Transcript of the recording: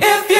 If you